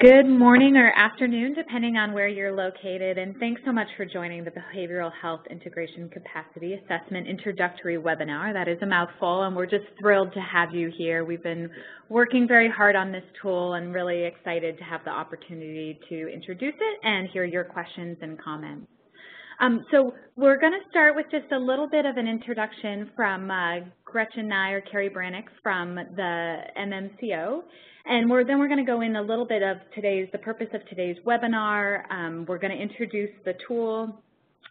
Good morning or afternoon, depending on where you're located, and thanks so much for joining the Behavioral Health Integration Capacity Assessment Introductory Webinar. That is a mouthful, and we're just thrilled to have you here. We've been working very hard on this tool and really excited to have the opportunity to introduce it and hear your questions and comments. So we're going to start with just a little bit of an introduction from Gretchen Nye or Carrie Brannick from the MMCO. And then we're going to go in a little bit of the purpose of today's webinar. We're going to introduce the tool.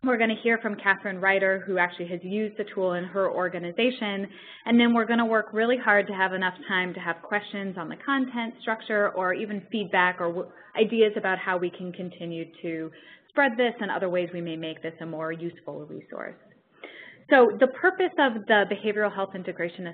We're going to hear from Catherine Ryder, who actually has used the tool in her organization. And then we're going to work really hard to have enough time to have questions on the content structure or even feedback or ideas about how we can continue to spread this and other ways we may make this a more useful resource. So the purpose of the Behavioral Health Integration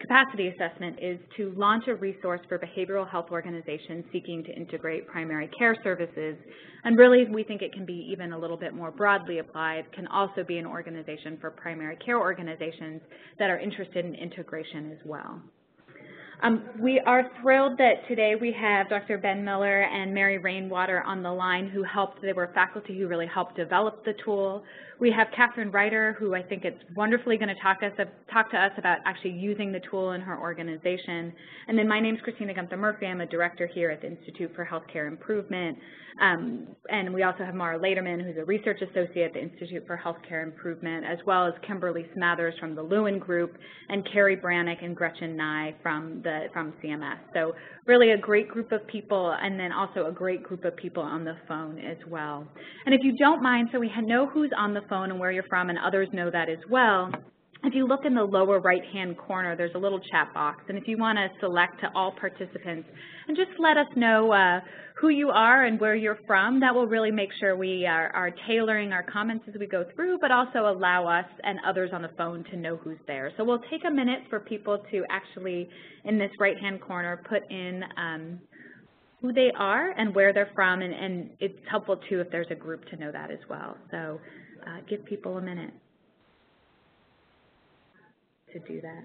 Capacity Assessment is to launch a resource for behavioral health organizations seeking to integrate primary care services. And really, we think it can be even a little bit more broadly applied, can also be an organization for primary care organizations that are interested in integration as well. We are thrilled that today we have Dr. Ben Miller and Mary Rainwater on the line who helped. They were faculty who really helped develop the tool. We have Catherine Ryder, who I think is wonderfully going to talk to us about actually using the tool in her organization. And then my name is Christina Gunther-Murphy. I'm a director here at the Institute for Healthcare Improvement. And we also have Mara Lederman, who's a research associate at the Institute for Healthcare Improvement, as well as Kimberly Smathers from the Lewin Group and Carrie Brannick and Gretchen Nye from CMS. So really a great group of people, and then also a great group of people on the phone as well. And if you don't mind, so we know who's on the phone and where you're from, and others know that as well. If you look in the lower right-hand corner, there's a little chat box, and if you want to select to all participants and just let us know who you are and where you're from, that will really make sure we are tailoring our comments as we go through, but also allow us and others on the phone to know who's there. So we'll take a minute for people to actually, in this right-hand corner, put in who they are and where they're from, and it's helpful, too, if there's a group to know that as well. So give people a minute to do that.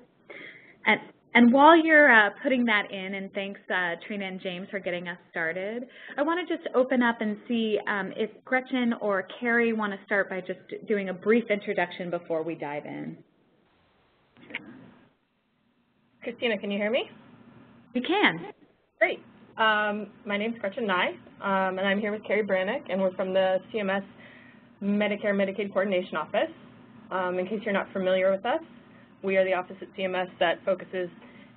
And while you're putting that in, and thanks Trina and James for getting us started, I want to just open up and see if Gretchen or Carrie want to start by just doing a brief introduction before we dive in. Christina, can you hear me? You can. Great. My name's Gretchen Nye, and I'm here with Carrie Brannick, and we're from the CMS Medicare-Medicaid Coordination Office. In case you're not familiar with us, we are the office at CMS that focuses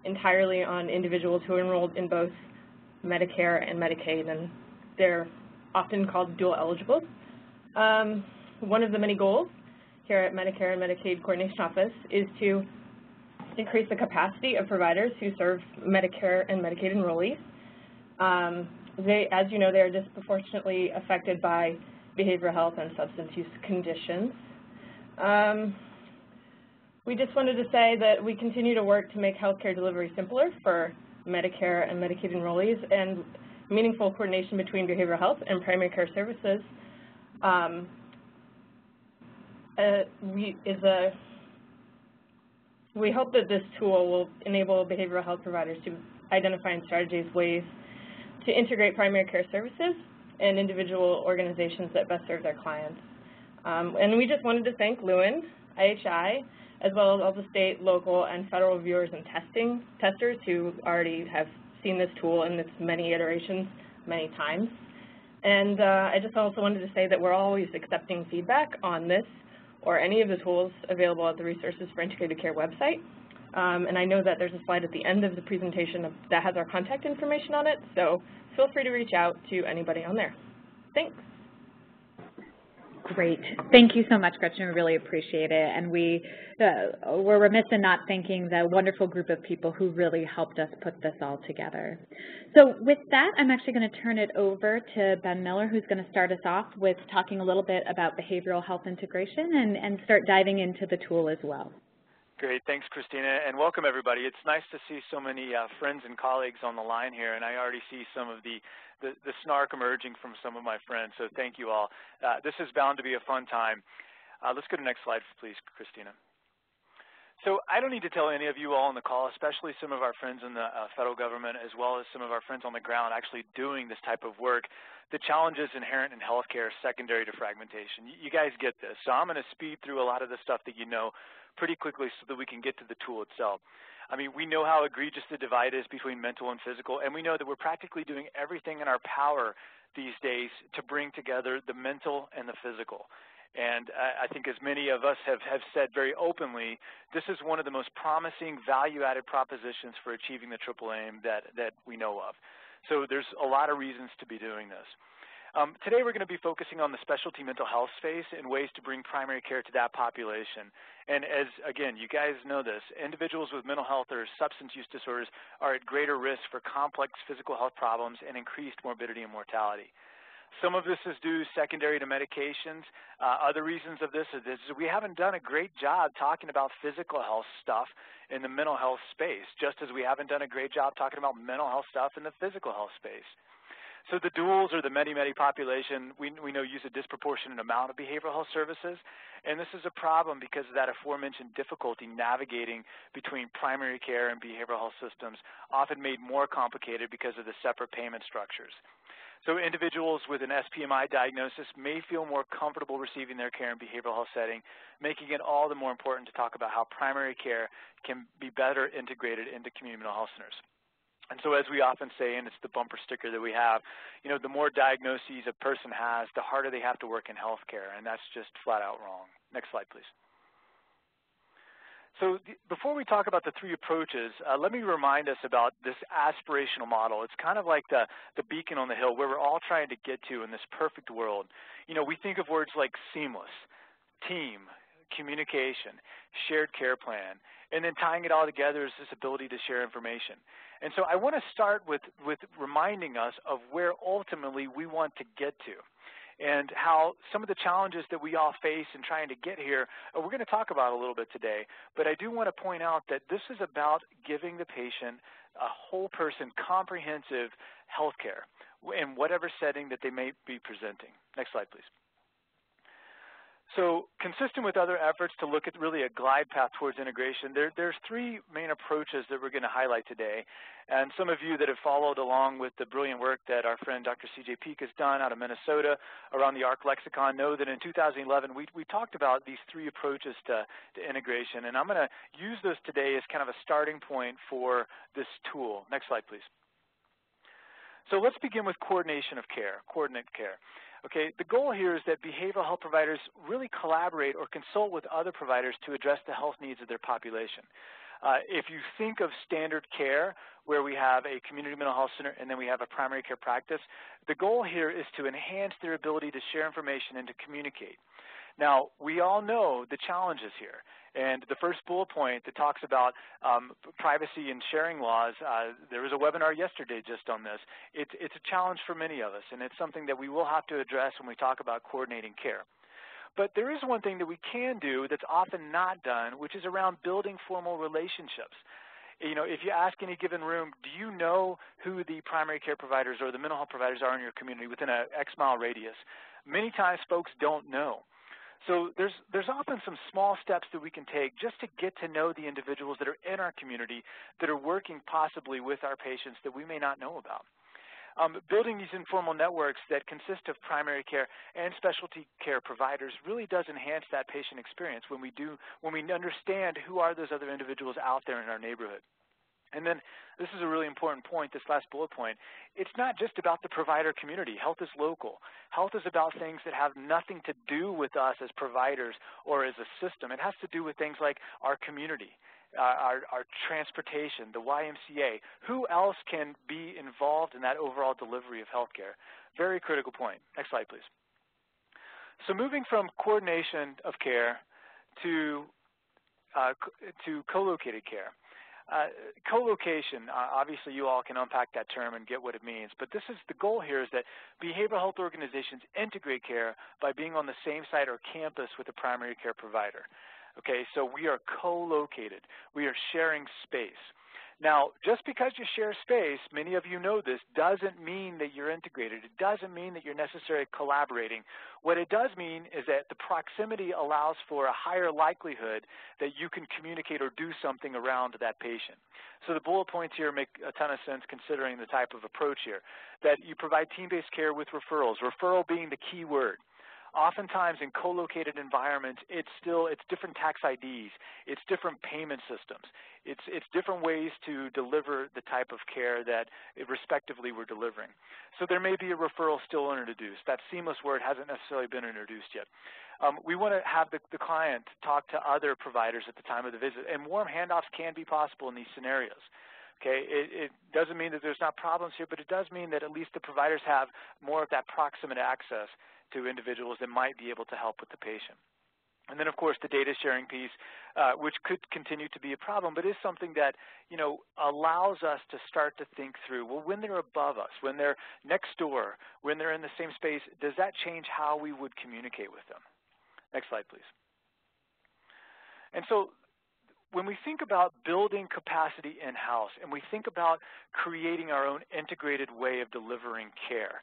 entirely on individuals who are enrolled in both Medicare and Medicaid, and they're often called dual eligibles. One of the many goals here at Medicare and Medicaid Coordination Office is to increase the capacity of providers who serve Medicare and Medicaid enrollees. They, as you know, they are disproportionately affected by behavioral health and substance use conditions. We just wanted to say that we continue to work to make healthcare delivery simpler for Medicare and Medicaid enrollees, and meaningful coordination between behavioral health and primary care services we hope that this tool will enable behavioral health providers to identify and strategize ways to integrate primary care services and individual organizations that best serve their clients. And we just wanted to thank Lewin, IHI, as well as all the state, local, and federal reviewers and testers who already have seen this tool in its many iterations many times. And I just also wanted to say that we're always accepting feedback on this or any of the tools available at the Resources for Integrated Care website. And I know that there's a slide at the end of the presentation that has our contact information on it, so feel free to reach out to anybody on there. Thanks. Great. Thank you so much, Gretchen. We really appreciate it. And we're remiss in not thanking the wonderful group of people who really helped us put this all together. So with that, I'm actually going to turn it over to Ben Miller, who's going to start us off with talking a little bit about behavioral health integration and start diving into the tool as well. Great. Thanks, Christina, and welcome, everybody. It's nice to see so many friends and colleagues on the line here, and I already see some of the snark emerging from some of my friends, so thank you all. This is bound to be a fun time. Let's go to the next slide, please, Christina. So I don't need to tell any of you all on the call, especially some of our friends in the federal government, as well as some of our friends on the ground actually doing this type of work, the challenges inherent in healthcare secondary to fragmentation. You guys get this. So I'm going to speed through a lot of the stuff that you know pretty quickly so that we can get to the tool itself. I mean, we know how egregious the divide is between mental and physical, and we know that we're practically doing everything in our power these days to bring together the mental and the physical. And I think as many of us have said very openly, this is one of the most promising value-added propositions for achieving the triple aim that we know of. So there's a lot of reasons to be doing this. Today we're going to be focusing on the specialty mental health space and ways to bring primary care to that population. And as, again, you guys know this, individuals with mental health or substance use disorders are at greater risk for complex physical health problems and increased morbidity and mortality. Some of this is due secondary to medications. Other reasons of this is we haven't done a great job talking about physical health stuff in the mental health space, just as we haven't done a great job talking about mental health stuff in the physical health space. So the duals, or the many population, we know use a disproportionate amount of behavioral health services, and this is a problem because of that aforementioned difficulty navigating between primary care and behavioral health systems, often made more complicated because of the separate payment structures. So individuals with an SPMI diagnosis may feel more comfortable receiving their care in behavioral health setting, making it all the more important to talk about how primary care can be better integrated into community mental health centers. And so as we often say, and it's the bumper sticker that we have, you know, the more diagnoses a person has, the harder they have to work in healthcare, and that's just flat out wrong. Next slide, please. So before we talk about the three approaches, let me remind us about this aspirational model. It's kind of like the beacon on the hill where we're all trying to get to in this perfect world. You know, we think of words like seamless, team, communication, shared care plan, and then tying it all together is this ability to share information. And so I want to start with reminding us of where ultimately we want to get to, and how some of the challenges that we all face in trying to get here, we're going to talk about a little bit today. But I do want to point out that this is about giving the patient a whole person comprehensive health care in whatever setting that they may be presenting. Next slide, please. So consistent with other efforts to look at really a glide path towards integration, there's three main approaches that we're going to highlight today. And some of you that have followed along with the brilliant work that our friend Dr. C.J. Peake has done out of Minnesota around the ARC Lexicon know that in 2011 we talked about these three approaches to integration. And I'm going to use those today as kind of a starting point for this tool. Next slide, please. So let's begin with coordination of care, coordinate care. Okay, the goal here is that behavioral health providers really collaborate or consult with other providers to address the health needs of their population. If you think of standard care, where we have a community mental health center and then we have a primary care practice, the goal here is to enhance their ability to share information and to communicate. Now, we all know the challenges here, and the first bullet point that talks about privacy and sharing laws, there was a webinar yesterday just on this. It's a challenge for many of us, and it's something that we will have to address when we talk about coordinating care. But there is one thing that we can do that's often not done, which is around building formal relationships. You know, if you ask any given room, do you know who the primary care providers or the mental health providers are in your community within an X-mile radius? Many times folks don't know. So there's often some small steps that we can take just to get to know the individuals that are in our community that are working possibly with our patients that we may not know about. Building these informal networks that consist of primary care and specialty care providers really does enhance that patient experience when we understand who are those other individuals out there in our neighborhood. And then this is a really important point, this last bullet point. It's not just about the provider community. Health is local. Health is about things that have nothing to do with us as providers or as a system. It has to do with things like our community, our transportation, the YMCA. Who else can be involved in that overall delivery of healthcare? Very critical point. Next slide, please. So moving from coordination of care to co-located care. Co-location, obviously you all can unpack that term and get what it means, but this is the goal here is that behavioral health organizations integrate care by being on the same site or campus with a primary care provider. Okay, so we are co-located. We are sharing space. Now, just because you share space, many of you know this, doesn't mean that you're integrated. It doesn't mean that you're necessarily collaborating. What it does mean is that the proximity allows for a higher likelihood that you can communicate or do something around that patient. So the bullet points here make a ton of sense considering the type of approach here, that you provide team-based care with referrals, referral being the key word. Oftentimes in co-located environments, it's different tax IDs, it's different payment systems, it's different ways to deliver the type of care that respectively we're delivering. So there may be a referral still unintroduced. That seamless word hasn't necessarily been introduced yet. We want to have the client talk to other providers at the time of the visit, and warm handoffs can be possible in these scenarios. Okay, it doesn't mean that there's not problems here, but it does mean that at least the providers have more of that proximate access to individuals that might be able to help with the patient. And then, of course, the data sharing piece, which could continue to be a problem, but is something that, you know, allows us to start to think through, well, when they're above us, when they're next door, when they're in the same space, does that change how we would communicate with them? Next slide, please. And so, when we think about building capacity in-house and we think about creating our own integrated way of delivering care,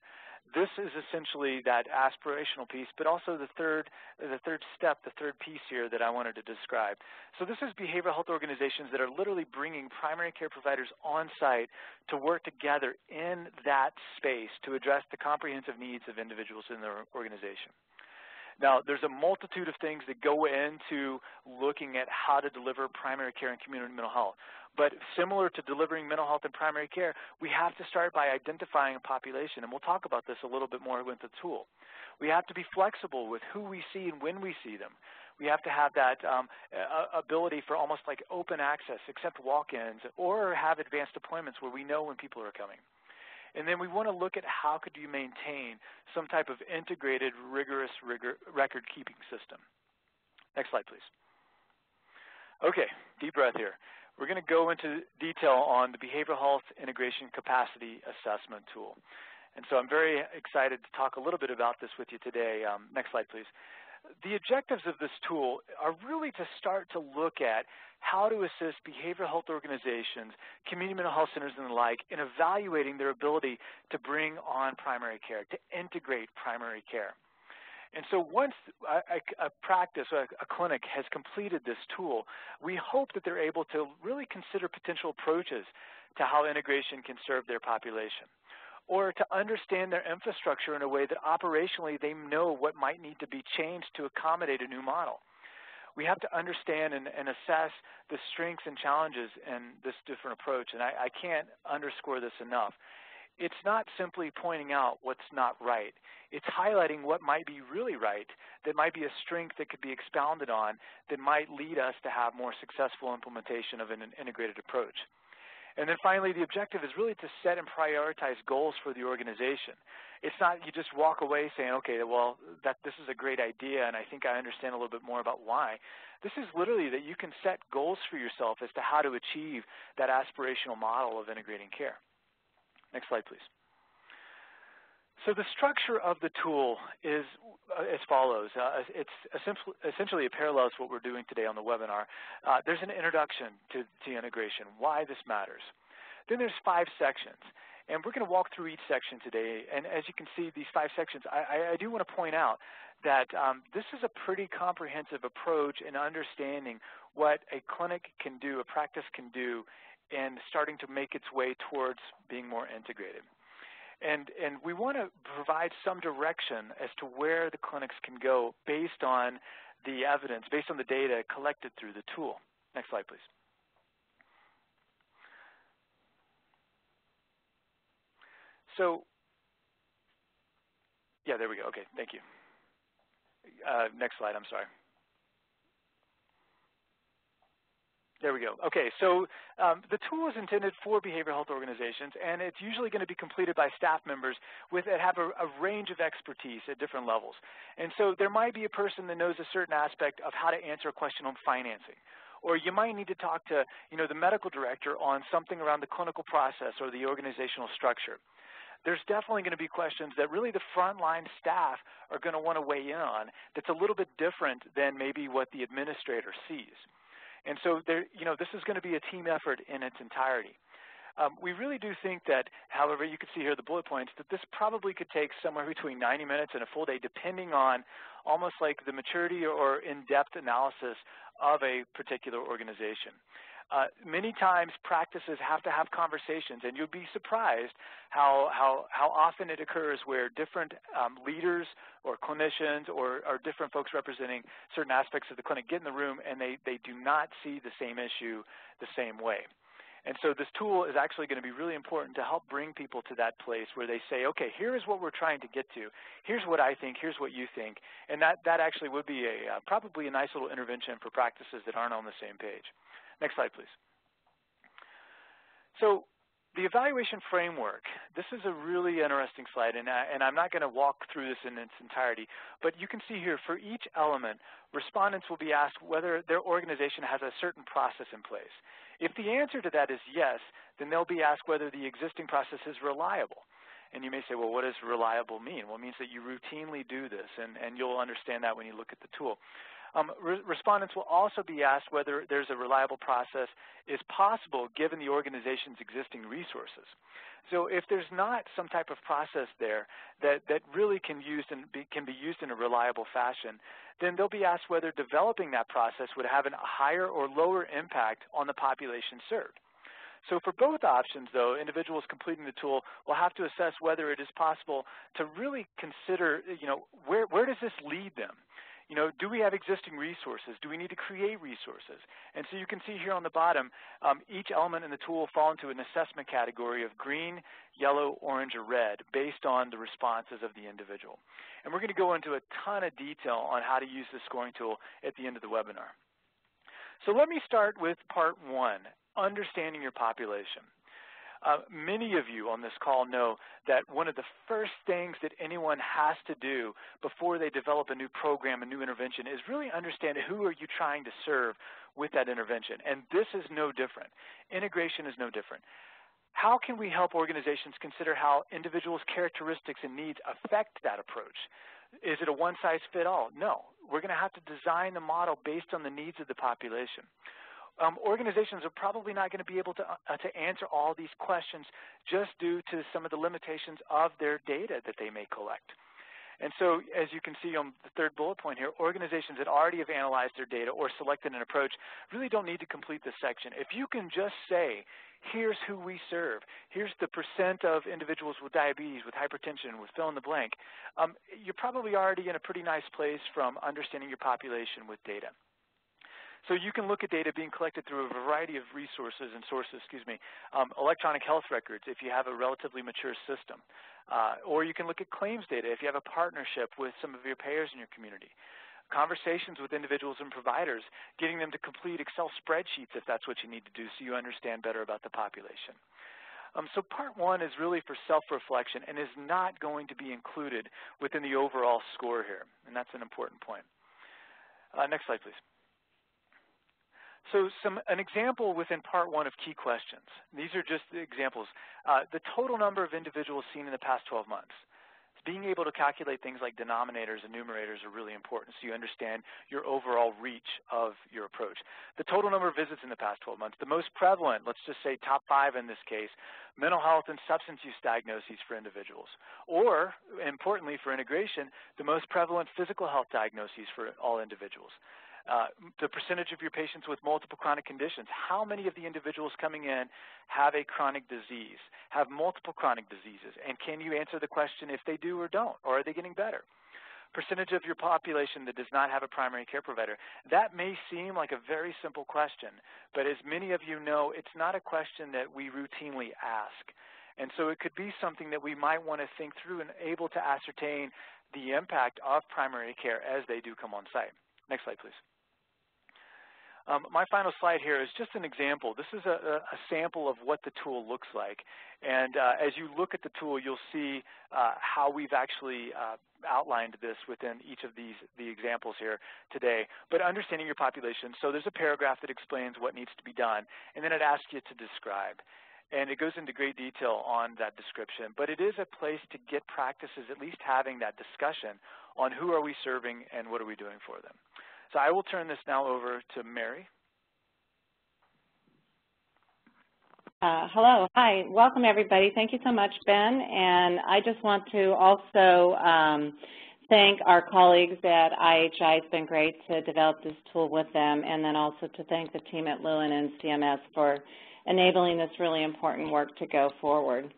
this is essentially that aspirational piece, but also the third piece here that I wanted to describe. So this is behavioral health organizations that are literally bringing primary care providers on site to work together in that space to address the comprehensive needs of individuals in their organization. Now, there's a multitude of things that go into looking at how to deliver primary care and community mental health. But similar to delivering mental health and primary care, we have to start by identifying a population, and we'll talk about this a little bit more with the tool. We have to be flexible with who we see and when we see them. We have to have that ability for almost like open access, except walk-ins, or have advanced appointments where we know when people are coming. And then we want to look at how could you maintain some type of integrated, rigorous record-keeping system. Next slide, please. Okay, deep breath here. We're going to go into detail on the Behavioral Health Integration Capacity Assessment tool. And so I'm very excited to talk a little bit about this with you today. Next slide, please. The objectives of this tool are really to start to look at how to assist behavioral health organizations, community mental health centers and the like, in evaluating their ability to bring on primary care, to integrate primary care. And so once a practice, a clinic has completed this tool, we hope that they're able to really consider potential approaches to how integration can serve their population, or to understand their infrastructure in a way that operationally they know what might need to be changed to accommodate a new model. We have to understand and assess the strengths and challenges in this different approach, and I can't underscore this enough. It's not simply pointing out what's not right. It's highlighting what might be really right, that might be a strength that could be expounded on, that might lead us to have more successful implementation of an integrated approach. And then finally, the objective is really to set and prioritize goals for the organization. It's not you just walk away saying, okay, well, this is a great idea, and I think I understand a little bit more about why. This is literally that you can set goals for yourself as to how to achieve that aspirational model of integrating care. Next slide, please. So the structure of the tool is as follows. It's essentially, it parallels what we're doing today on the webinar. There's an introduction to integration, why this matters. Then there's 5 sections, and we're going to walk through each section today. And as you can see, these 5 sections, I do want to point out that this is a pretty comprehensive approach in understanding what a clinic can do, a practice can do, and starting to make its way towards being more integrated. And we want to provide some direction as to where the clinics can go based on the evidence, based on the data collected through the tool. Next slide, please. So, yeah, there we go. Okay, thank you. Next slide, I'm sorry. There we go. Okay, so the tool is intended for behavioral health organizations, and it's usually going to be completed by staff members that have a range of expertise at different levels. And so there might be a person that knows a certain aspect of how to answer a question on financing, or you might need to talk to, you know, the medical director on something around the clinical process or the organizational structure. There's definitely going to be questions that really the frontline staff are going to want to weigh in on that's a little bit different than maybe what the administrator sees. And so, this is going to be a team effort in its entirety. We really do think that, however, you can see here the bullet points, that this probably could take somewhere between 90 minutes and a full day, depending on almost like the maturity or in-depth analysis of a particular organization. Many times practices have to have conversations, and you'll be surprised how often it occurs where different leaders or clinicians or different folks representing certain aspects of the clinic get in the room and they do not see the same issue the same way. And so this tool is actually going to be really important to help bring people to that place where they say, okay, here is what we're trying to get to. Here's what I think. Here's what you think. And that actually would be a probably a nice little intervention for practices that aren't on the same page. Next slide, please. So the evaluation framework, this is a really interesting slide, and I'm not going to walk through this in its entirety, but you can see here for each element, respondents will be asked whether their organization has a certain process in place. If the answer to that is yes, then they'll be asked whether the existing process is reliable. And you may say, well, what does reliable mean? Well, it means that you routinely do this, and you'll understand that when you look at the tool. Respondents will also be asked whether there's a reliable process is possible given the organization's existing resources. So if there's not some type of process there that really can be used in a reliable fashion, then they'll be asked whether developing that process would have a higher or lower impact on the population served. So for both options, though, individuals completing the tool will have to assess whether it is possible to really consider, where does this lead them? Do we have existing resources? Do we need to create resources? And so you can see here on the bottom, each element in the tool fall into an assessment category of green, yellow, orange, or red based on the responses of the individual. And we're going to go into a ton of detail on how to use this scoring tool at the end of the webinar. So let me start with part one, understanding your population. Many of you on this call know that one of the first things that anyone has to do before they develop a new program, a new intervention, is really understand who are you trying to serve with that intervention. And this is no different. Integration is no different. How can we help organizations consider how individuals' characteristics and needs affect that approach? Is it a one-size-fits-all? No. We're going to have to design the model based on the needs of the population. Organizations are probably not going to be able to answer all these questions just due to some of the limitations of their data that they may collect. And so, as you can see on the third bullet point here, organizations that already have analyzed their data or selected an approach really don't need to complete this section. If you can just say, here's who we serve, here's the percent of individuals with diabetes, with hypertension, with fill in the blank, you're probably already in a pretty nice place from understanding your population with data. So you can look at data being collected through a variety of resources and sources, electronic health records if you have a relatively mature system. Or you can look at claims data if you have a partnership with some of your payers in your community. Conversations with individuals and providers, getting them to complete Excel spreadsheets if that's what you need to do so you understand better about the population. So part one is really for self-reflection and is not going to be included within the overall score here, and that's an important point. Next slide, please. So an example within part one of key questions. These are just the examples. The total number of individuals seen in the past 12 months. Being able to calculate things like denominators and numerators are really important so you understand your overall reach of your approach. The total number of visits in the past 12 months, the most prevalent, let's just say top five in this case, mental health and substance use diagnoses for individuals. Or, importantly for integration, the most prevalent physical health diagnoses for all individuals. The percentage of your patients with multiple chronic conditions, how many of the individuals coming in have a chronic disease, have multiple chronic diseases, and can you answer the question if they do or don't, or are they getting better? Percentage of your population that does not have a primary care provider. That may seem like a very simple question, but as many of you know, it's not a question that we routinely ask. And so it could be something that we might want to think through and able to ascertain the impact of primary care as they do come on site. Next slide, please. My final slide here is just an example. This is a sample of what the tool looks like. And as you look at the tool, you'll see how we've actually outlined this within each of the examples here today. But understanding your population, so there's a paragraph that explains what needs to be done, and then it asks you to describe. And it goes into great detail on that description, but it is a place to get practices at least having that discussion on who are we serving and what are we doing for them. So I will turn this now over to Mary. Hello. Hi. Welcome, everybody. Thank you so much, Ben. And I just want to also thank our colleagues at IHI. It's been great to develop this tool with them, and then also to thank the team at Lewin and CMS for enabling this really important work to go forward.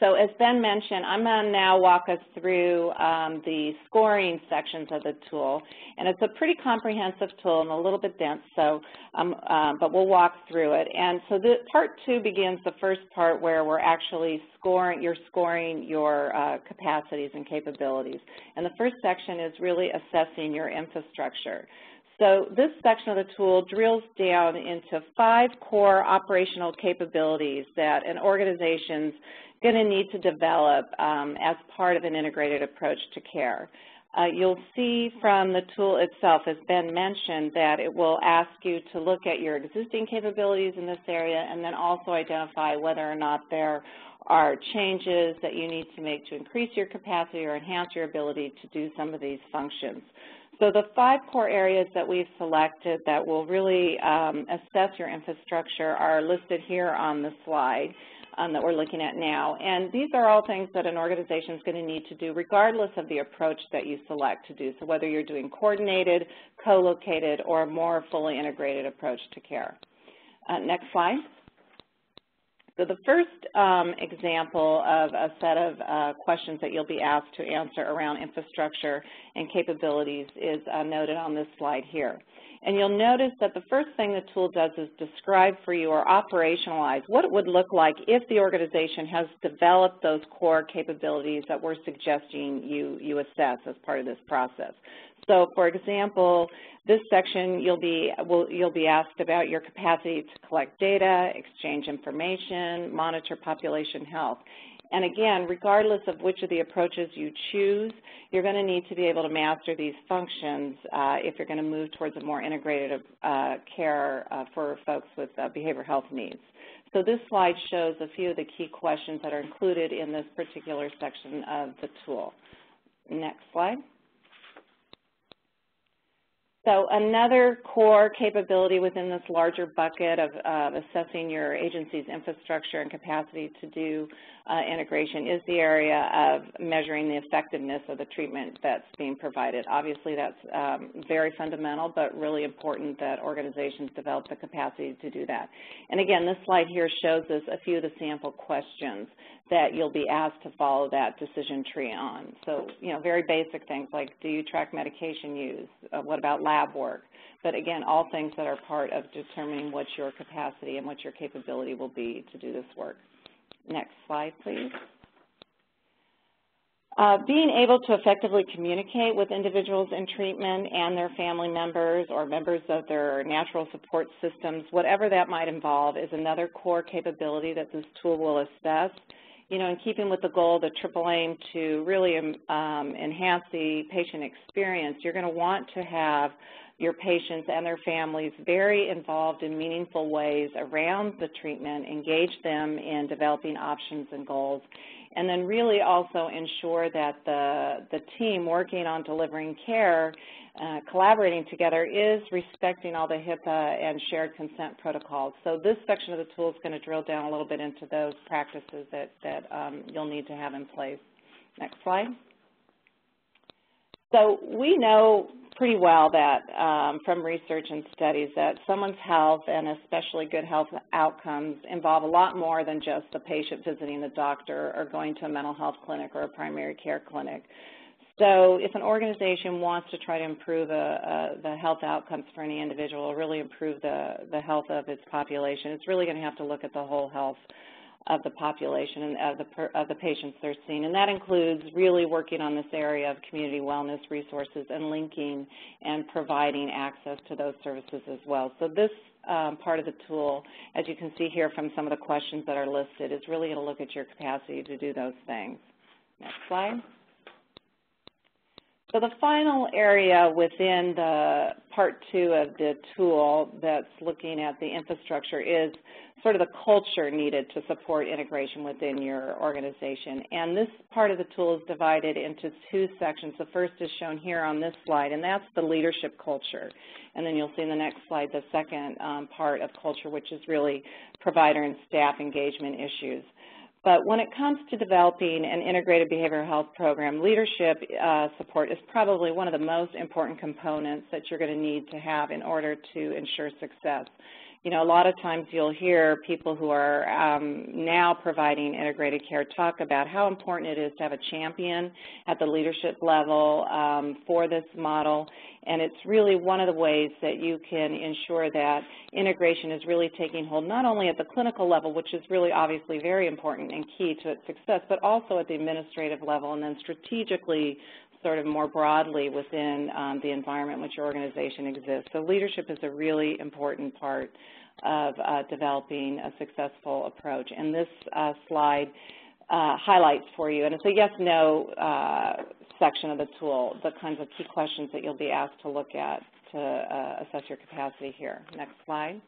So as Ben mentioned, I'm going to now walk us through the scoring sections of the tool. And it's a pretty comprehensive tool and a little bit dense, so, but we'll walk through it. And so the part two begins the first part where we're actually scoring your capacities and capabilities. And the first section is really assessing your infrastructure. So this section of the tool drills down into 5 core operational capabilities that an organization's going to need to develop as part of an integrated approach to care. You'll see from the tool itself, as Ben mentioned, that it will ask you to look at your existing capabilities in this area and then also identify whether or not there are changes that you need to make to increase your capacity or enhance your ability to do some of these functions. So the 5 core areas that we've selected that will really assess your infrastructure are listed here on the slide that we're looking at now. And these are all things that an organization is going to need to do regardless of the approach that you select to do, so whether you're doing coordinated, co-located, or a more fully integrated approach to care. Next slide. So the first example of a set of questions that you'll be asked to answer around infrastructure and capabilities is noted on this slide here. And you'll notice that the first thing the tool does is describe for you or operationalize what it would look like if the organization has developed those core capabilities that we're suggesting you assess as part of this process. So, for example, this section you'll be asked about your capacity to collect data, exchange information, monitor population health. And again, regardless of which of the approaches you choose, you're going to need to be able to master these functions if you're going to move towards a more integrated care for folks with behavioral health needs. So this slide shows a few of the key questions that are included in this particular section of the tool. Next slide. So another core capability within this larger bucket of assessing your agency's infrastructure and capacity to do integration is the area of measuring the effectiveness of the treatment that's being provided. Obviously, that's very fundamental, but really important that organizations develop the capacity to do that. And again, this slide here shows us a few of the sample questions that you'll be asked to follow that decision tree on. So, you know, very basic things like, do you track medication use? What about lab work? But again, all things that are part of determining what your capacity and what your capability will be to do this work. Next slide, please. Being able to effectively communicate with individuals in treatment and their family members or members of their natural support systems, whatever that might involve, is another core capability that this tool will assess. You know, in keeping with the goal of the Triple Aim to really enhance the patient experience, you're going to want to have your patients and their families very involved in meaningful ways around the treatment, engage them in developing options and goals, and then really also ensure that the team working on delivering care, collaborating together, is respecting all the HIPAA and shared consent protocols. So this section of the tool is going to drill down a little bit into those practices that you'll need to have in place. Next slide. So we know pretty well that from research and studies that someone's health, and especially good health outcomes, involve a lot more than just the patient visiting the doctor or going to a mental health clinic or a primary care clinic. So if an organization wants to try to improve the health outcomes for any individual or really improve the health of its population, it's really going to have to look at the whole health of the population and of the patients they're seeing. And that includes really working on this area of community wellness resources and linking and providing access to those services as well. So this part of the tool, as you can see here from some of the questions that are listed, is really going to look at your capacity to do those things. Next slide. So the final area within the part two of the tool that's looking at the infrastructure is sort of the culture needed to support integration within your organization. And this part of the tool is divided into two sections. The first is shown here on this slide, and that's the leadership culture. And then you'll see in the next slide the second part of culture, which is really provider and staff engagement issues. But when it comes to developing an integrated behavioral health program, leadership support is probably one of the most important components that you're going to need to have in order to ensure success. You know, a lot of times you'll hear people who are now providing integrated care talk about how important it is to have a champion at the leadership level for this model, and it's really one of the ways that you can ensure that integration is really taking hold, not only at the clinical level, which is really obviously very important and key to its success, but also at the administrative level and then strategically sort of more broadly within the environment in which your organization exists. So leadership is a really important part of developing a successful approach. And this slide highlights for you, and it's a yes-no section of the tool, the kinds of key questions that you'll be asked to look at to assess your capacity here. Next slide.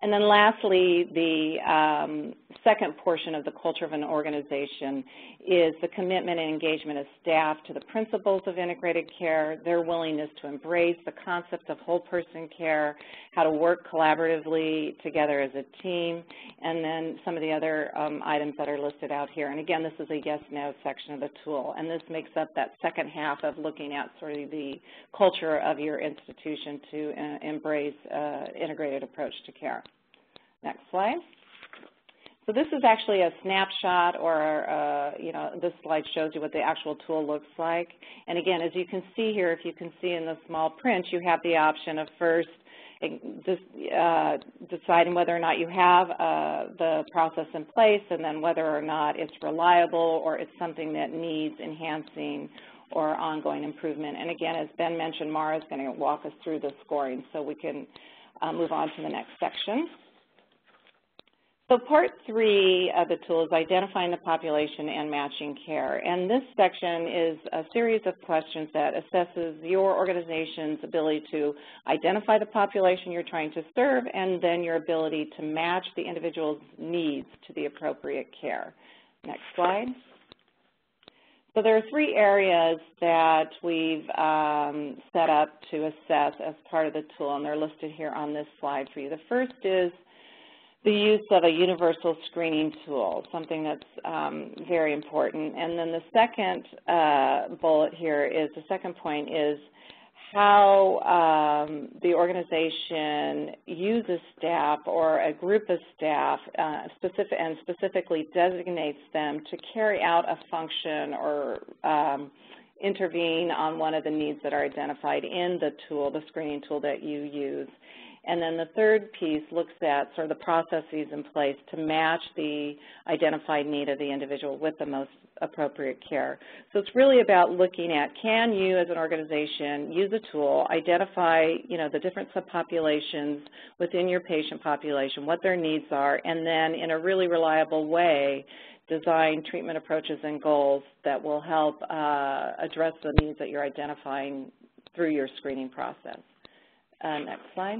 And then lastly, the second portion of the culture of an organization is the commitment and engagement of staff to the principles of integrated care, their willingness to embrace the concept of whole person care, how to work collaboratively together as a team, and then some of the other items that are listed out here. And again, this is a yes-no section of the tool, and this makes up that second half of looking at sort of the culture of your institution to embrace an integrated approach to care. Next slide. So this is actually a snapshot, or you know, this slide shows you what the actual tool looks like. And again, as you can see here, if you can see in the small print, you have the option of first deciding whether or not you have the process in place, and then whether or not it's reliable or it's something that needs enhancing or ongoing improvement. And again, as Ben mentioned, Mara's going to walk us through the scoring, so we can move on to the next section. So part three of the tool is identifying the population and matching care. And this section is a series of questions that assesses your organization's ability to identify the population you're trying to serve, and then your ability to match the individual's needs to the appropriate care. Next slide. So there are three areas that we've set up to assess as part of the tool, and they're listed here on this slide for you. The first is the use of a universal screening tool, something that's very important. And then the second bullet here is, the second point is how the organization uses staff or a group of staff specifically designates them to carry out a function or intervene on one of the needs that are identified in the tool, the screening tool that you use. And then the third piece looks at sort of the processes in place to match the identified need of the individual with the most appropriate care. So it's really about looking at, can you as an organization use a tool, identify, you know, the different subpopulations within your patient population, what their needs are, and then in a really reliable way design treatment approaches and goals that will help address the needs that you're identifying through your screening process. Next slide.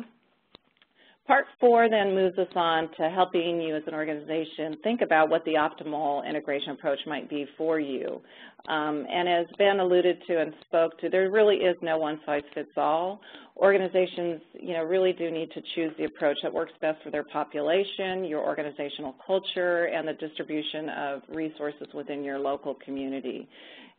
Part four then moves us on to helping you as an organization think about what the optimal integration approach might be for you. And as Ben alluded to and spoke to, there really is no one-size-fits-all. Organizations, you know, really do need to choose the approach that works best for their population, your organizational culture, and the distribution of resources within your local community.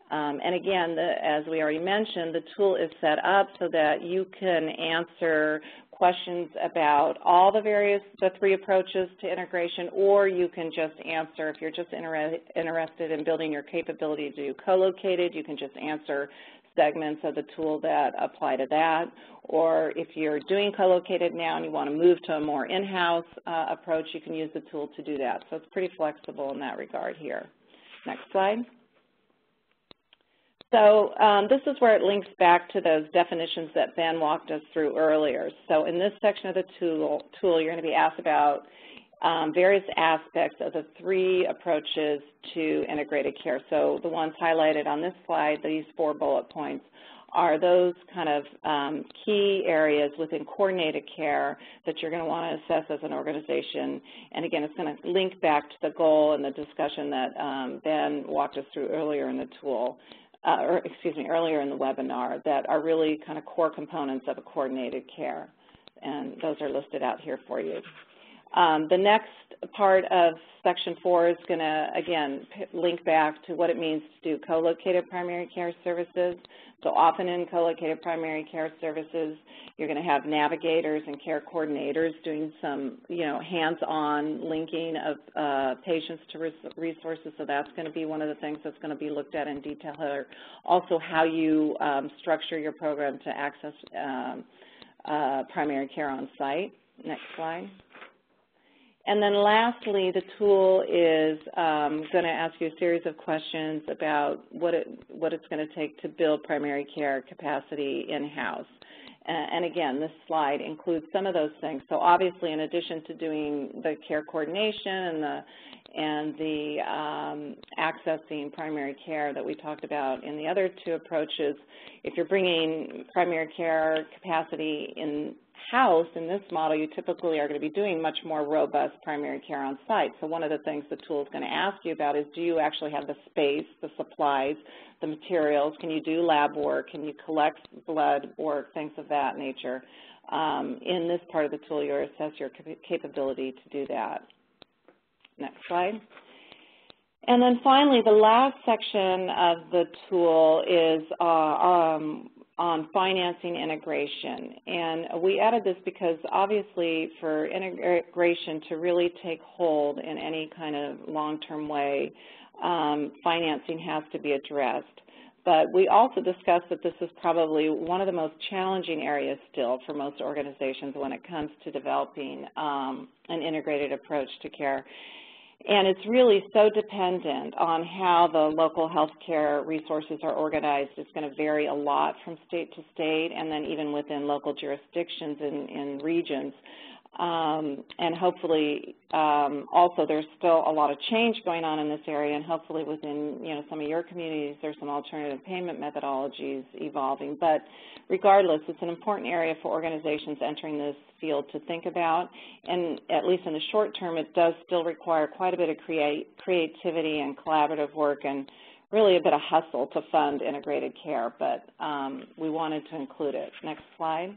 And again, as we already mentioned, the tool is set up so that you can answer questions about all the various, the three approaches to integration, or you can just answer, if you're just interested in building your capability to do co-located, you can just answer segments of the tool that apply to that. Or if you're doing co-located now and you want to move to a more in-house approach, you can use the tool to do that. So it's pretty flexible in that regard here. Next slide. So this is where it links back to those definitions that Ben walked us through earlier. So in this section of the tool, you're going to be asked about various aspects of the three approaches to integrated care. So the ones highlighted on this slide, these four bullet points, are those kind of key areas within coordinated care that you're going to want to assess as an organization. And again, it's going to link back to the goal and the discussion that Ben walked us through earlier in the tool, earlier in the webinar, that are really kind of core components of a coordinated care. And those are listed out here for you. The next part of Section 4 is going to, again, link back to what it means to do co-located primary care services. So often in co-located primary care services, you're going to have navigators and care coordinators doing some, hands-on linking of patients to resources. So that's going to be one of the things that's going to be looked at in detail here. Also, how you structure your program to access primary care on site. Next slide. And then lastly, the tool is going to ask you a series of questions about what it's going to take to build primary care capacity in-house. And again, this slide includes some of those things. So obviously, in addition to doing the care coordination and the accessing primary care that we talked about in the other two approaches, if you're bringing primary care capacity in-house in this model, you typically are going to be doing much more robust primary care on site. So one of the things the tool is going to ask you about is, do you actually have the space, the supplies, the materials? Can you do lab work? Can you collect blood work? Things of that nature. In this part of the tool, you assess your capability to do that. Next slide. And then finally, the last section of the tool is on financing integration. And we added this because obviously for integration to really take hold in any kind of long-term way, financing has to be addressed. But we also discussed that this is probably one of the most challenging areas still for most organizations when it comes to developing an integrated approach to care. And it's really so dependent on how the local health care resources are organized. It's going to vary a lot from state to state, and then even within local jurisdictions and regions. And hopefully, also there's still a lot of change going on in this area, and hopefully within some of your communities there's some alternative payment methodologies evolving. But regardless, it's an important area for organizations entering this field to think about, and at least in the short term, it does still require quite a bit of creativity and collaborative work and really a bit of hustle to fund integrated care, but we wanted to include it. Next slide.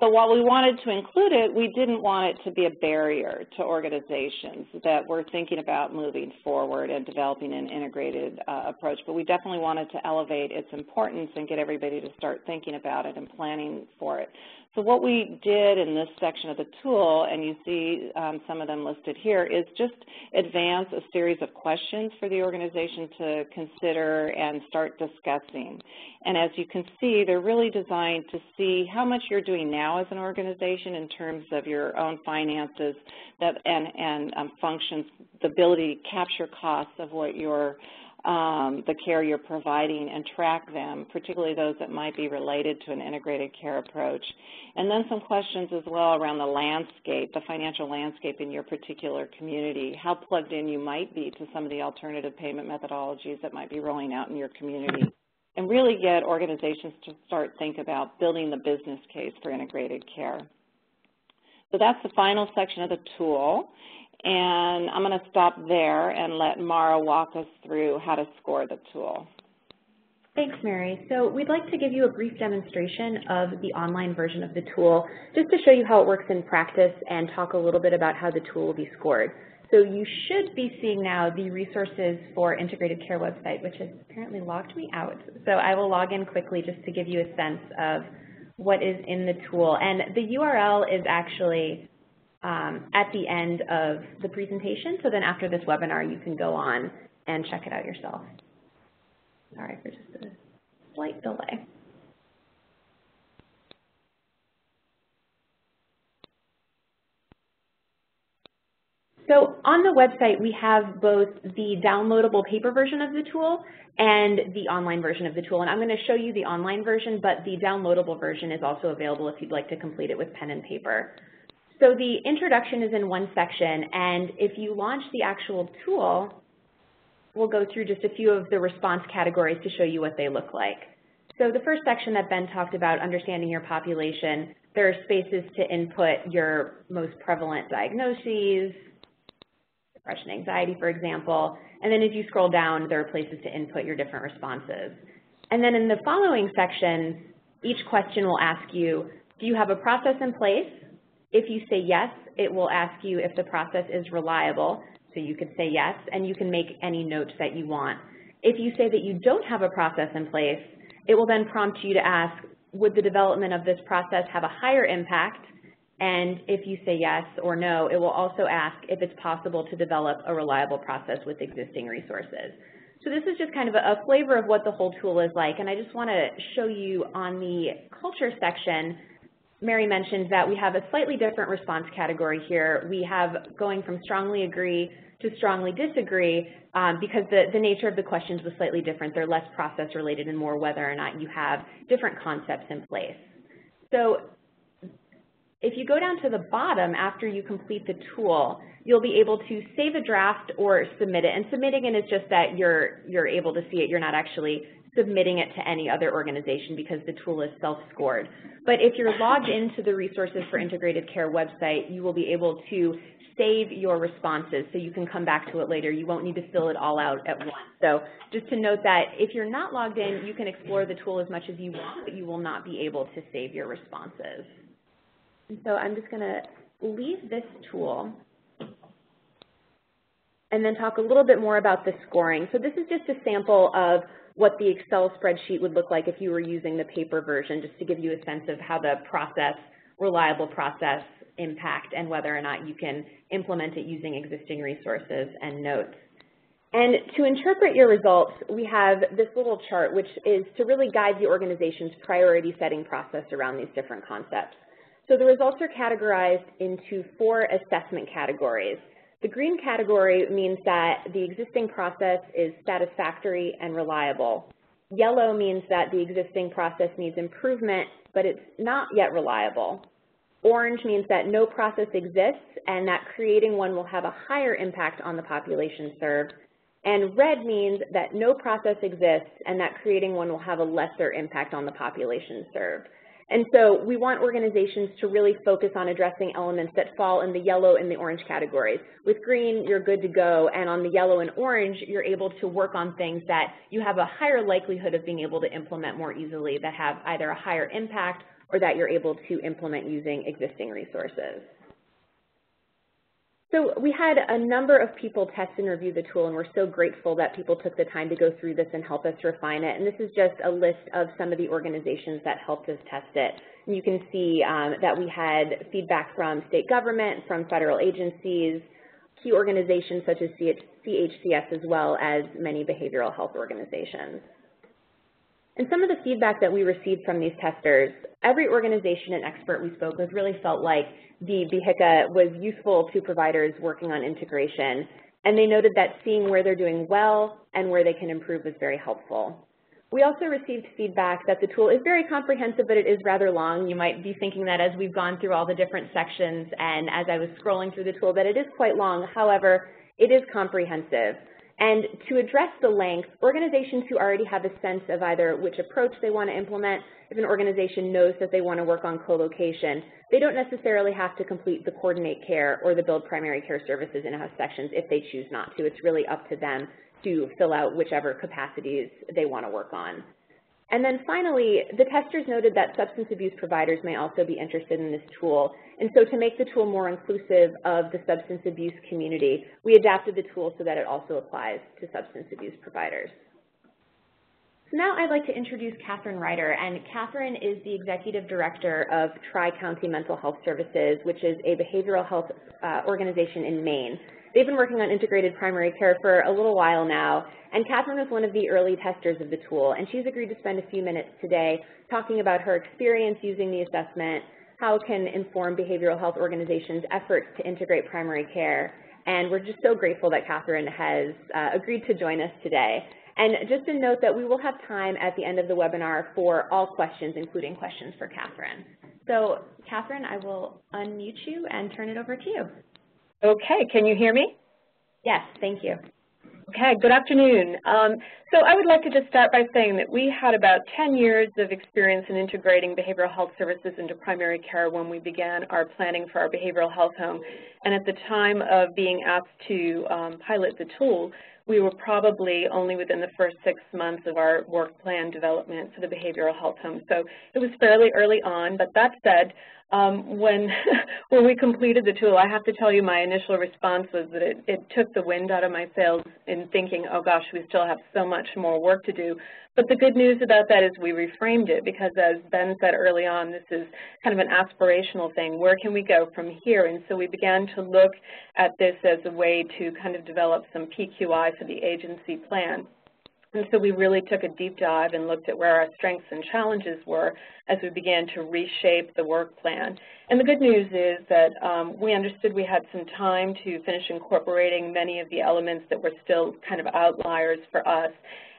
But while we wanted to include it, we didn't want it to be a barrier to organizations that were thinking about moving forward and developing an integrated approach. But we definitely wanted to elevate its importance and get everybody to start thinking about it and planning for it. So what we did in this section of the tool, and you see some of them listed here, is just advance a series of questions for the organization to consider and start discussing. And as you can see, they're really designed to see how much you're doing now as an organization in terms of your own finances and functions, the ability to capture costs of what your the care you're providing and track them, particularly those that might be related to an integrated care approach. And then some questions as well around the landscape, the financial landscape in your particular community, how plugged in you might be to some of the alternative payment methodologies that might be rolling out in your community. And really get organizations to start think about building the business case for integrated care. So that's the final section of the tool. And I'm going to stop there and let Mara walk us through how to score the tool. Thanks, Mary. So we'd like to give you a brief demonstration of the online version of the tool just to show you how it works in practice and talk a little bit about how the tool will be scored. So you should be seeing now the Resources for Integrated Care website, which has apparently logged me out. So I will log in quickly just to give you a sense of what is in the tool. And the URL is actually at the end of the presentation. So then after this webinar, you can go on and check it out yourself. Sorry for just a slight delay. So on the website, we have both the downloadable paper version of the tool and the online version of the tool. And I'm going to show you the online version, but the downloadable version is also available if you'd like to complete it with pen and paper. So the introduction is in one section, and if you launch the actual tool, we'll go through just a few of the response categories to show you what they look like. So the first section that Ben talked about, understanding your population, there are spaces to input your most prevalent diagnoses, depression, anxiety, for example, and then as you scroll down, there are places to input your different responses. And then in the following sections, each question will ask you, do you have a process in place? If you say yes, it will ask you if the process is reliable, so you can say yes, and you can make any notes that you want. If you say that you don't have a process in place, it will then prompt you to ask, would the development of this process have a higher impact? And if you say yes or no, it will also ask if it's possible to develop a reliable process with existing resources. So this is just kind of a flavor of what the whole tool is like, and I just want to show you on the culture section, Mary mentioned that we have a slightly different response category here. We have going from strongly agree to strongly disagree because the nature of the questions was slightly different. They're less process related and more whether or not you have different concepts in place. So if you go down to the bottom after you complete the tool, you'll be able to save a draft or submit it. And submitting it is just that you're able to see it. You're not actually submitting it to any other organization because the tool is self-scored. But if you're logged into the Resources for Integrated Care website, you will be able to save your responses so you can come back to it later. You won't need to fill it all out at once. So just to note that if you're not logged in, you can explore the tool as much as you want, but you will not be able to save your responses. And so I'm just going to leave this tool and then talk a little bit more about the scoring. So this is just a sample of what the Excel spreadsheet would look like if you were using the paper version, just to give you a sense of how the process, reliable process impact, and whether or not you can implement it using existing resources and notes. And to interpret your results, we have this little chart, which is to really guide the organization's priority setting process around these different concepts. So the results are categorized into 4 assessment categories. The green category means that the existing process is satisfactory and reliable. Yellow means that the existing process needs improvement, but it's not yet reliable. Orange means that no process exists and that creating one will have a higher impact on the population served. And red means that no process exists and that creating one will have a lesser impact on the population served. And so we want organizations to really focus on addressing elements that fall in the yellow and the orange categories. With green, you're good to go, and on the yellow and orange, you're able to work on things that you have a higher likelihood of being able to implement more easily, that have either a higher impact or that you're able to implement using existing resources. So we had a number of people test and review the tool, and we're so grateful that people took the time to go through this and help us refine it. And this is just a list of some of the organizations that helped us test it. And you can see that we had feedback from state government, from federal agencies, key organizations such as CHCS, as well as many behavioral health organizations. And some of the feedback that we received from these testers, every organization and expert we spoke with really felt like the BHICA was useful to providers working on integration, and they noted that seeing where they're doing well and where they can improve was very helpful. We also received feedback that the tool is very comprehensive, but it is rather long. You might be thinking that as we've gone through all the different sections and as I was scrolling through the tool that it is quite long. However, it is comprehensive. And to address the length, organizations who already have a sense of either which approach they want to implement, if an organization knows that they want to work on co-location, they don't necessarily have to complete the coordinate care or the build primary care services in-house sections if they choose not to. It's really up to them to fill out whichever capacities they want to work on. And then finally, the testers noted that substance abuse providers may also be interested in this tool. And so to make the tool more inclusive of the substance abuse community, we adapted the tool so that it also applies to substance abuse providers. So now I'd like to introduce Catherine Ryder. And Catherine is the Executive Director of Tri-County Mental Health Services, which is a behavioral health organization in Maine. They've been working on integrated primary care for a little while now, and Catherine was one of the early testers of the tool, and she's agreed to spend a few minutes today talking about her experience using the assessment, how it can inform behavioral health organizations' efforts to integrate primary care, and we're just so grateful that Catherine has agreed to join us today. And just a note that we will have time at the end of the webinar for all questions, including questions for Catherine. So, Catherine, I will unmute you and turn it over to you. Okay, can you hear me? Yes, thank you. Okay, good afternoon. So I would like to just start by saying that we had about 10 years of experience in integrating behavioral health services into primary care when we began our planning for our behavioral health home. And at the time of being asked to pilot the tool, we were probably only within the first 6 months of our work plan development for the behavioral health home. So it was fairly early on, but that said, when we completed the tool, I have to tell you my initial response was that it took the wind out of my sails in thinking, oh gosh, we still have so much more work to do. But the good news about that is we reframed it because, as Ben said early on, this is kind of an aspirational thing. Where can we go from here? And so we began to look at this as a way to kind of develop some PQI for the agency plan. And so we really took a deep dive and looked at where our strengths and challenges were as we began to reshape the work plan. And the good news is that we understood we had some time to finish incorporating many of the elements that were still kind of outliers for us.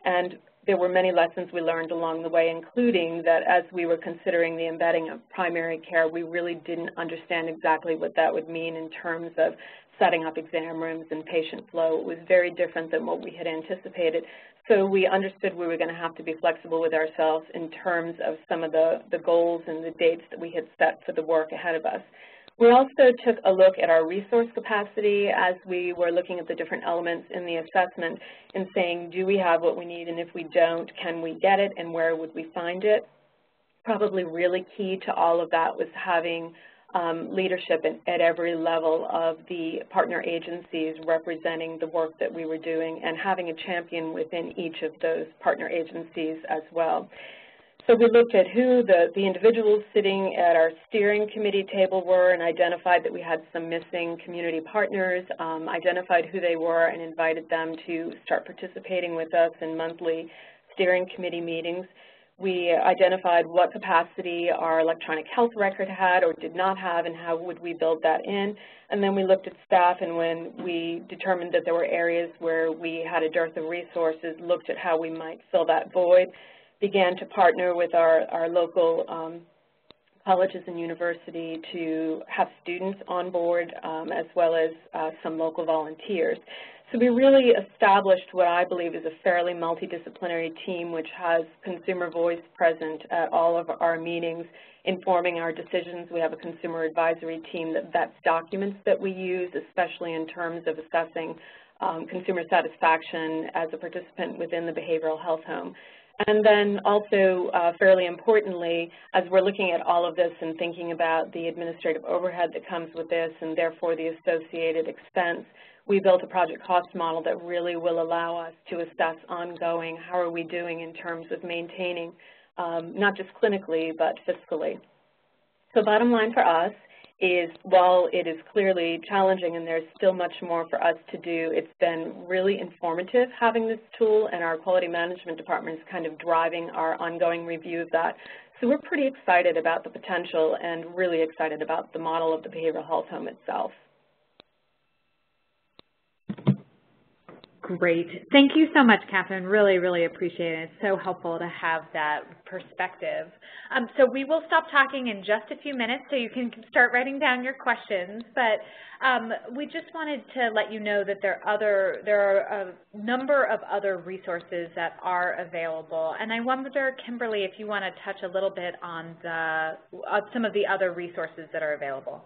And there were many lessons we learned along the way, including that as we were considering the embedding of primary care, we really didn't understand exactly what that would mean in terms of setting up exam rooms and patient flow. It was very different than what we had anticipated. So we understood we were going to have to be flexible with ourselves in terms of some of the goals and the dates that we had set for the work ahead of us. We also took a look at our resource capacity as we were looking at the different elements in the assessment and saying, do we have what we need, and if we don't, can we get it, and where would we find it? Probably really key to all of that was having leadership at every level of the partner agencies representing the work that we were doing and having a champion within each of those partner agencies as well. So we looked at who the individuals sitting at our steering committee table were and identified that we had some missing community partners, identified who they were and invited them to start participating with us in monthly steering committee meetings. We identified what capacity our electronic health record had or did not have and how would we build that in. And then we looked at staff, and when we determined that there were areas where we had a dearth of resources, looked at how we might fill that void, began to partner with our local colleges and university to have students on board as well as some local volunteers. So we really established what I believe is a fairly multidisciplinary team which has consumer voice present at all of our meetings, informing our decisions. We have a consumer advisory team that's documents that we use, especially in terms of assessing consumer satisfaction as a participant within the behavioral health home. And then also, fairly importantly, as we're looking at all of this and thinking about the administrative overhead that comes with this and therefore the associated expense, we built a project cost model that really will allow us to assess ongoing how are we doing in terms of maintaining not just clinically but fiscally. So bottom line for us is, while it is clearly challenging and there's still much more for us to do, it's been really informative having this tool, and our quality management department is kind of driving our ongoing review of that. So we're pretty excited about the potential and really excited about the model of the behavioral health home itself. Great. Thank you so much, Catherine. Really, really appreciate it. It's so helpful to have that perspective. So we will stop talking in just a few minutes so you can start writing down your questions. But we just wanted to let you know that there are a number of other resources that are available. And I wonder, Kimberly, if you want to touch a little bit on some of the other resources that are available.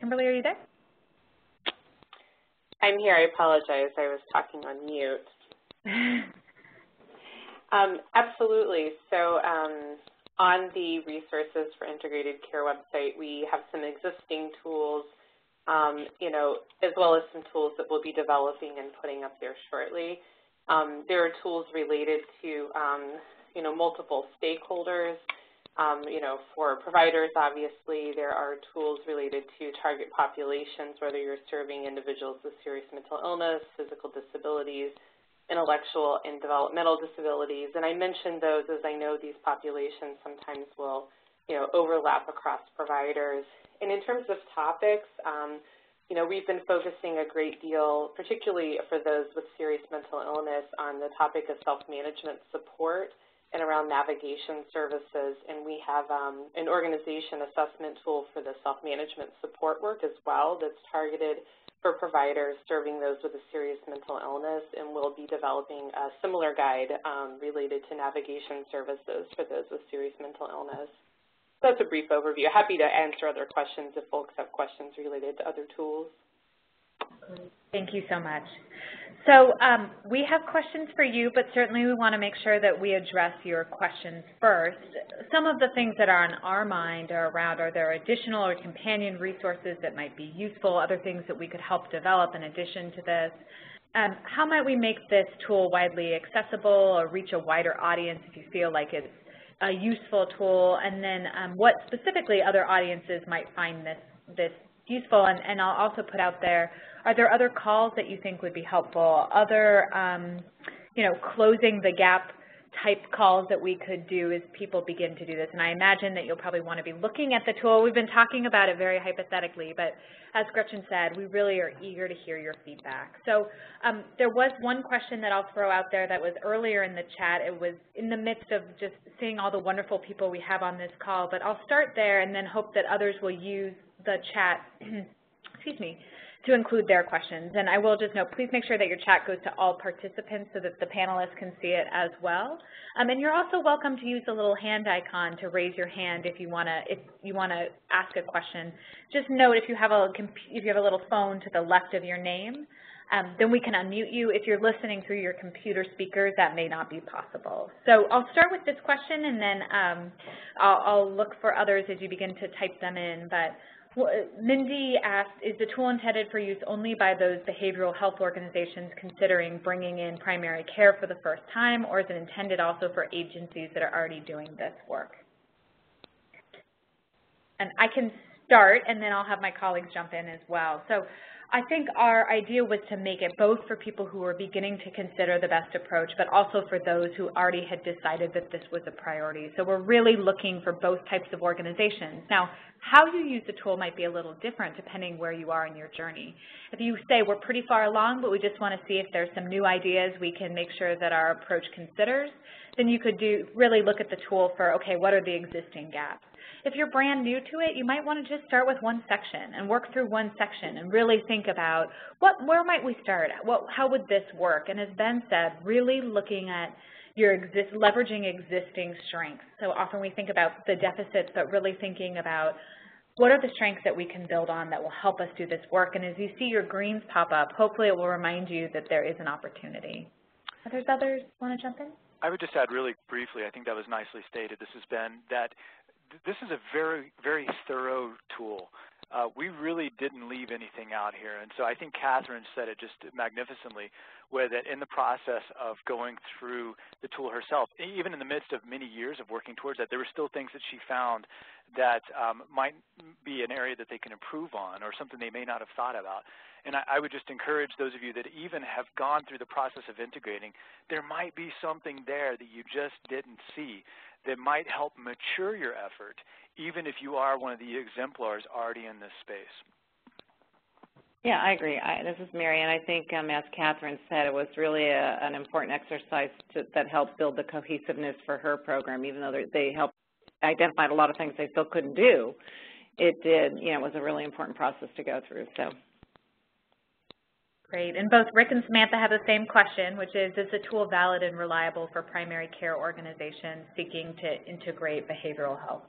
Kimberly, are you there? I'm here. I apologize. I was talking on mute. Absolutely. So on the Resources for Integrated Care website, we have some existing tools, you know, as well as some tools that we'll be developing and putting up there shortly. There are tools related to, you know, multiple stakeholders. You know, for providers, obviously, there are tools related to target populations, whether you're serving individuals with serious mental illness, physical disabilities, intellectual and developmental disabilities. And I mentioned those as I know these populations sometimes will, you know, overlap across providers. And in terms of topics, you know, we've been focusing a great deal, particularly for those with serious mental illness, on the topic of self-management support, and around navigation services, and we have an organization assessment tool for the self-management support work as well that's targeted for providers serving those with a serious mental illness, and we'll be developing a similar guide related to navigation services for those with serious mental illness. So that's a brief overview. Happy to answer other questions if folks have questions related to other tools. Great. Thank you so much. So we have questions for you, but certainly we want to make sure that we address your questions first. Some of the things that are on our mind are around, are there additional or companion resources that might be useful, other things that we could help develop in addition to this? How might we make this tool widely accessible or reach a wider audience if you feel like it's a useful tool? And then what specifically other audiences might find this useful, and I'll also put out there, are there other calls that you think would be helpful, other, you know, closing the gap type calls that we could do as people begin to do this? And I imagine that you'll probably want to be looking at the tool. We've been talking about it very hypothetically, but as Gretchen said, we really are eager to hear your feedback. So there was one question that I'll throw out there that was earlier in the chat. It was in the midst of just seeing all the wonderful people we have on this call, but I'll start there and then hope that others will use the chat, excuse me, to include their questions. And I will just note, please make sure that your chat goes to all participants so that the panelists can see it as well. And you're also welcome to use the little hand icon to raise your hand if you wanna ask a question. Just note if you have a little phone to the left of your name, then we can unmute you. If you're listening through your computer speakers, that may not be possible. So I'll start with this question, and then I'll look for others as you begin to type them in. But Mindy asked, is the tool intended for use only by those behavioral health organizations considering bringing in primary care for the first time, or is it intended also for agencies that are already doing this work? And I can start, and then I'll have my colleagues jump in as well. So I think our idea was to make it both for people who are beginning to consider the best approach, but also for those who already had decided that this was a priority. So we're really looking for both types of organizations. Now, how you use the tool might be a little different depending where you are in your journey. If you say we're pretty far along, but we just want to see if there's some new ideas we can make sure that our approach considers, then you could really look at the tool for, okay, what are the existing gaps? If you're brand new to it, you might want to just start with one section and work through one section and really think about where might we start? How would this work? And as Ben said, really looking at leveraging existing strengths. So often we think about the deficits, but really thinking about what are the strengths that we can build on that will help us do this work. And as you see your greens pop up, hopefully it will remind you that there is an opportunity. Are there others want to jump in? I would just add really briefly, I think that was nicely stated, this has been, that this is a very, very thorough tool. We really didn't leave anything out here. And so I think Catherine said it just magnificently, where that in the process of going through the tool herself, even in the midst of many years of working towards that, there were still things that she found that might be an area that they can improve on or something they may not have thought about. And I would just encourage those of you that even have gone through the process of integrating, there might be something there that you just didn't see that might help mature your effort, even if you are one of the exemplars already in this space. Yeah, I agree. This is Mary, and I think, as Catherine said, it was really an important exercise that helped build the cohesiveness for her program. Even though they helped identify a lot of things they still couldn't do, it did, you know, it was a really important process to go through. So. Great. And both Rick and Samantha have the same question, which is the tool valid and reliable for primary care organizations seeking to integrate behavioral health?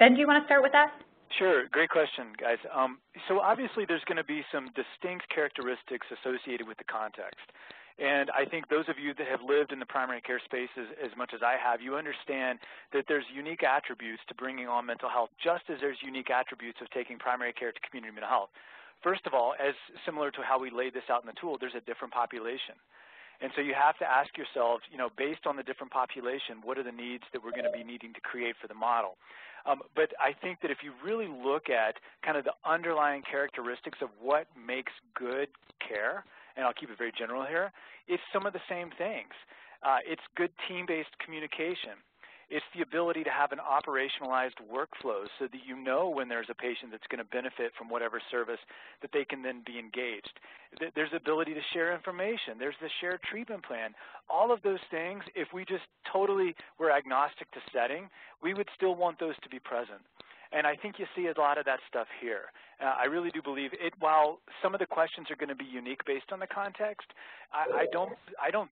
Ben, do you want to start with that? Sure. Great question, guys. So obviously there's going to be some distinct characteristics associated with the context. And I think those of you that have lived in the primary care space as much as I have, you understand that there's unique attributes to bringing on mental health, just as there's unique attributes of taking primary care to community mental health. First of all, as similar to how we laid this out in the tool, there's a different population. And so you have to ask yourself, you know, based on the different population, what are the needs that we're going to be needing to create for the model? But I think that if you really look at kind of the underlying characteristics of what makes good care, and I'll keep it very general here, it's some of the same things. It's good team-based communication. It's the ability to have an operationalized workflow so that you know when there's a patient that's going to benefit from whatever service that they can then be engaged. There's the ability to share information. There's the shared treatment plan. All of those things, if we just totally were agnostic to setting, we would still want those to be present. And I think you see a lot of that stuff here. I really do believe it, while some of the questions are going to be unique based on the context, I don't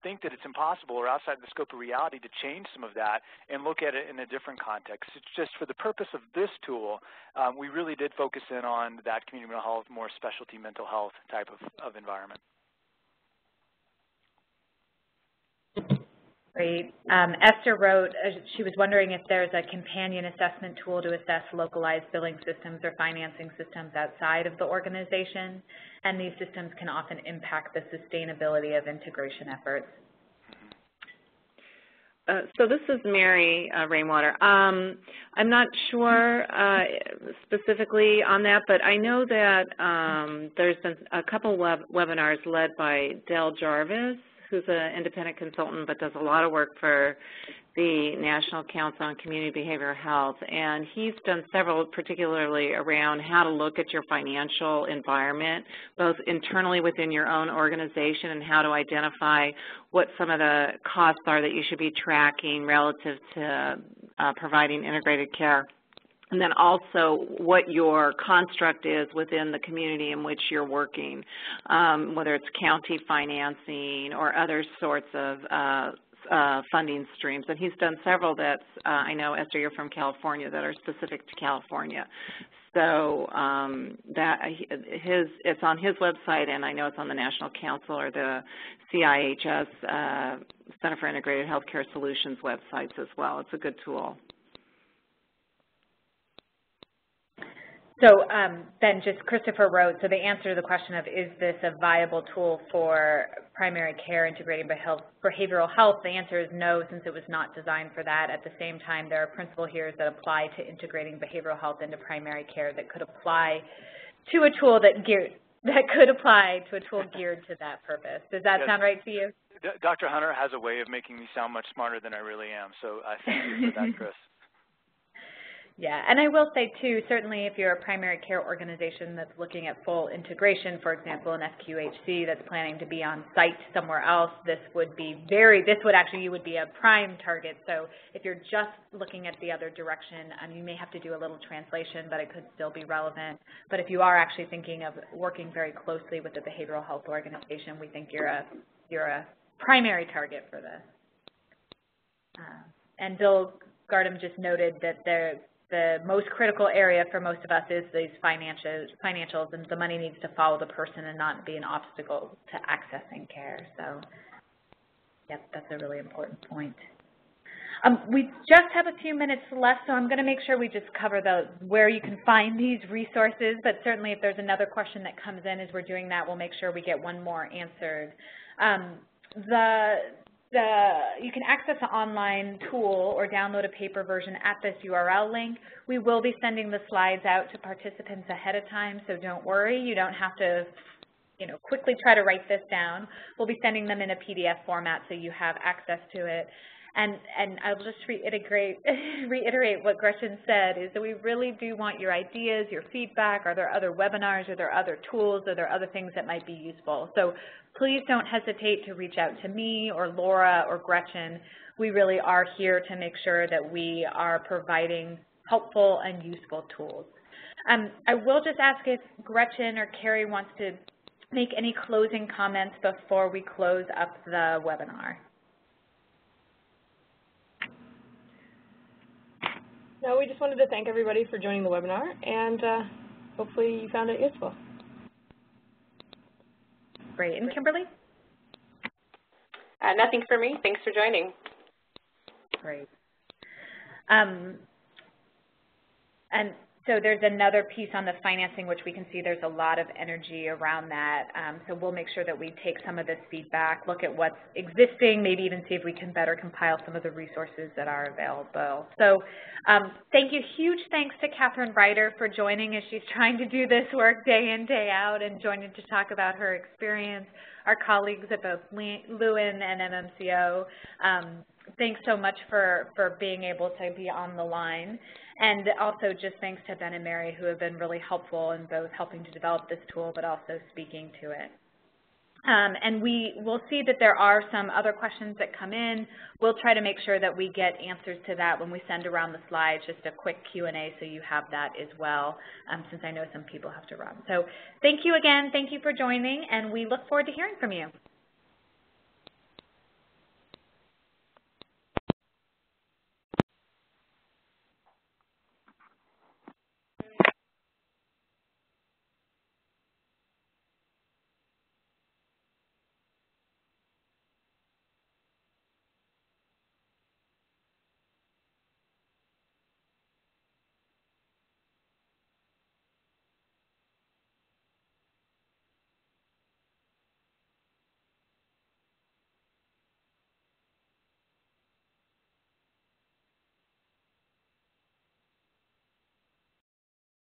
think that it's impossible or outside the scope of reality to change some of that and look at it in a different context. It's just for the purpose of this tool, we really did focus in on that community mental health, more specialty mental health type of environment. Great. Esther wrote, she was wondering if there's a companion assessment tool to assess localized billing systems or financing systems outside of the organization, and these systems can often impact the sustainability of integration efforts. So this is Mary Rainwater. I'm not sure specifically on that, but I know that there's been a couple webinars led by Del Jarvis, who's an independent consultant but does a lot of work for the National Council on Community Behavioral Health. And he's done several, particularly around how to look at your financial environment, both internally within your own organization and how to identify what some of the costs are that you should be tracking relative to providing integrated care. And then also what your construct is within the community in which you're working, whether it's county financing or other sorts of funding streams. And he's done several that's, I know, Esther, you're from California, that are specific to California. So it's on his website, and I know it's on the National Council or the CIHS, Center for Integrated Healthcare Solutions websites as well. It's a good tool. So then just Christopher wrote, so the answer to the question of is this a viable tool for primary care integrating behavioral health, the answer is no, since it was not designed for that. At the same time, there are principles here that apply to integrating behavioral health into primary care that could apply to a tool geared to that purpose. Does that sound right to you? Dr. Hunter has a way of making me sound much smarter than I really am, so I thank you for that, Chris. Yeah, and I will say, too, certainly if you're a primary care organization that's looking at full integration, for example, an FQHC that's planning to be on site somewhere else, you would be a prime target. So if you're just looking at the other direction, you may have to do a little translation, but it could still be relevant. But if you are actually thinking of working very closely with the behavioral health organization, we think you're a primary target for this. And Bill Gardam just noted that the most critical area for most of us is these financials, and the money needs to follow the person and not be an obstacle to accessing care. So, yep, that's a really important point. We just have a few minutes left, so I'm going to make sure we just cover where you can find these resources, but certainly if there's another question that comes in as we're doing that, we'll make sure we get one more answered. You can access an online tool or download a paper version at this URL link. We will be sending the slides out to participants ahead of time, so don't worry. You don't have to, quickly try to write this down. We'll be sending them in a PDF format so you have access to it. And I'll just reiterate what Gretchen said, is that we really do want your ideas, your feedback. Are there other webinars? Are there other tools? Are there other things that might be useful? So please don't hesitate to reach out to me or Laura or Gretchen. We really are here to make sure that we are providing helpful and useful tools. I will just ask if Gretchen or Carrie wants to make any closing comments before we close up the webinar. No, we just wanted to thank everybody for joining the webinar, and hopefully you found it useful. Great. And Kimberly? Nothing for me. Thanks for joining. Great. And so there's another piece on the financing, which we can see there's a lot of energy around that. So we'll make sure that we take some of this feedback, look at what's existing, maybe even see if we can better compile some of the resources that are available. So thank you. Huge thanks to Katherine Ryder for joining as she's trying to do this work day in, day out, and joining to talk about her experience, our colleagues at both Lewin and MMCO. Thanks so much for being able to be on the line. And also just thanks to Ben and Mary, who have been really helpful in both helping to develop this tool but also speaking to it. And we will see that there are some other questions that come in. We'll try to make sure that we get answers to that when we send around the slides, just a quick Q&A so you have that as well, since I know some people have to run. So thank you again. Thank you for joining, and we look forward to hearing from you.